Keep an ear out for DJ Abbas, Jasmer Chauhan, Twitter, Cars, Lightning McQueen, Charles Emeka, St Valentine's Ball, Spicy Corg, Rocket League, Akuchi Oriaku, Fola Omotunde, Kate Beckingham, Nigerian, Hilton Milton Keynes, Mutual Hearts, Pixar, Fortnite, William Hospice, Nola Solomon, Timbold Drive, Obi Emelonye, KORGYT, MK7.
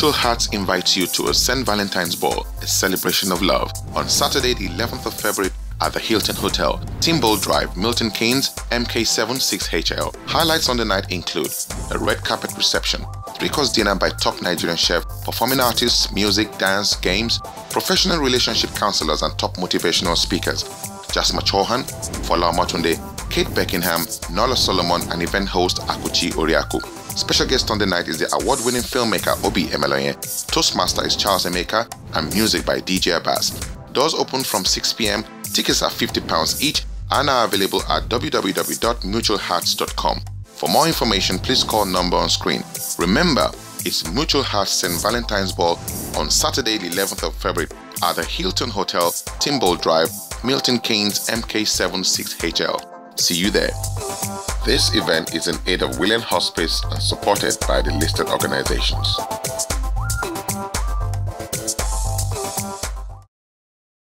Mutual Hearts invites you to a St. Valentine's Ball, a celebration of love, on Saturday the 11th of February at the Hilton Hotel, Timbold Drive, Milton Keynes, MK7 6HL. Highlights on the night include a red carpet reception, three-course dinner by top Nigerian chef, performing artists, music, dance, games, professional relationship counselors and top motivational speakers. Jasmer Chauhan, Fola Omotunde, Kate Beckingham, Nola Solomon and event host Akuchi Oriaku. Special guest on the night is the award-winning filmmaker Obi Emelonye, Toastmaster is Charles Emeka and music by DJ Abbas. Doors open from 6 p.m, tickets are £50 each and are available at www.mutualhearts.com. For more information, please call number on screen. Remember, it's Mutual Hearts St. Valentine's Ball on Saturday the 11th of February at the Hilton Hotel, Timbold Drive, Milton Keynes, MK7 6HL. See you there. This event is in aid of William Hospice and supported by the listed organizations.